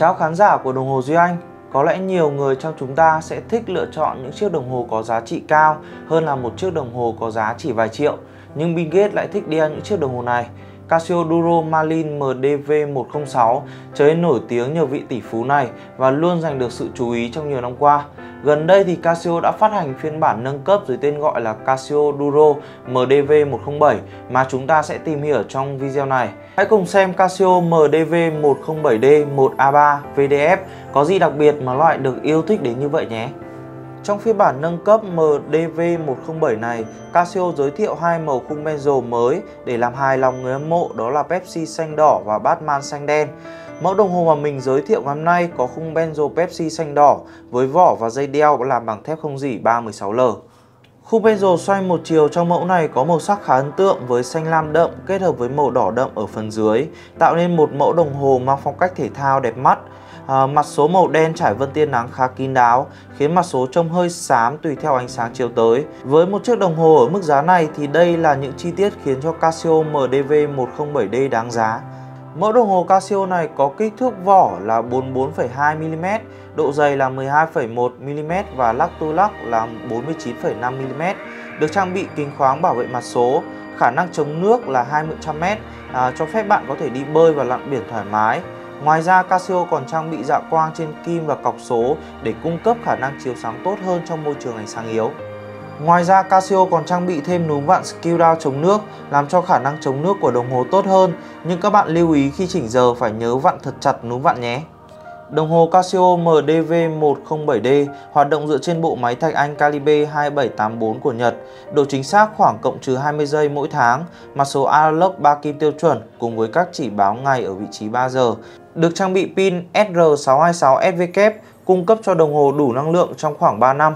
Chào khán giả của đồng hồ Duy Anh. Có lẽ nhiều người trong chúng ta sẽ thích lựa chọn những chiếc đồng hồ có giá trị cao hơn là một chiếc đồng hồ có giá chỉ vài triệu. Nhưng Bill Gates lại thích đeo những chiếc đồng hồ này. Casio Duro Marlin MDV-106 trở nên nổi tiếng nhờ vị tỷ phú này và luôn giành được sự chú ý trong nhiều năm qua. Gần đây thì Casio đã phát hành phiên bản nâng cấp dưới tên gọi là Casio Duro MDV-107 mà chúng ta sẽ tìm hiểu trong video này. Hãy cùng xem Casio MDV-107D 1A3 VDF có gì đặc biệt mà loại được yêu thích đến như vậy nhé. Trong phiên bản nâng cấp MDV107 này, Casio giới thiệu hai màu khung bezel mới để làm hài lòng người hâm mộ, đó là Pepsi xanh đỏ và Batman xanh đen. Mẫu đồng hồ mà mình giới thiệu ngày hôm nay có khung bezel Pepsi xanh đỏ với vỏ và dây đeo làm bằng thép không rỉ 316L. Khung bezel xoay một chiều trong mẫu này có màu sắc khá ấn tượng với xanh lam đậm kết hợp với màu đỏ đậm ở phần dưới, tạo nên một mẫu đồng hồ mang phong cách thể thao đẹp mắt. Mặt số màu đen trải vân tia nắng khá kín đáo, khiến mặt số trông hơi xám tùy theo ánh sáng chiếu tới. Với một chiếc đồng hồ ở mức giá này thì đây là những chi tiết khiến cho Casio MDV107D đáng giá. Mẫu đồng hồ Casio này có kích thước vỏ là 44,2mm, độ dày là 12,1mm và lắc tu lắc là 49,5mm, được trang bị kính khoáng bảo vệ mặt số, khả năng chống nước là 200m, cho phép bạn có thể đi bơi và lặn biển thoải mái. Ngoài ra, Casio còn trang bị dạ quang trên kim và cọc số để cung cấp khả năng chiếu sáng tốt hơn trong môi trường ánh sáng yếu. Ngoài ra, Casio còn trang bị thêm núm vặn screw-down chống nước, làm cho khả năng chống nước của đồng hồ tốt hơn. Nhưng các bạn lưu ý khi chỉnh giờ phải nhớ vặn thật chặt núm vặn nhé. Đồng hồ Casio MDV107D hoạt động dựa trên bộ máy thạch anh Calibre 2784 của Nhật, độ chính xác khoảng cộng trừ 20 giây mỗi tháng, mặt số analog 3 kim tiêu chuẩn cùng với các chỉ báo ngày ở vị trí 3 giờ. Được trang bị pin SR626SW, cung cấp cho đồng hồ đủ năng lượng trong khoảng 3 năm.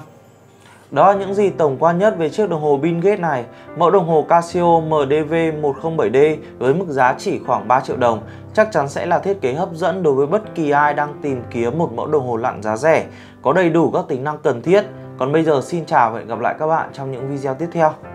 Đó là những gì tổng quan nhất về chiếc đồng hồ Bill Gates này. Mẫu đồng hồ Casio MDV107D với mức giá chỉ khoảng 3 triệu đồng chắc chắn sẽ là thiết kế hấp dẫn đối với bất kỳ ai đang tìm kiếm một mẫu đồng hồ lặn giá rẻ, có đầy đủ các tính năng cần thiết. Còn bây giờ xin chào và hẹn gặp lại các bạn trong những video tiếp theo.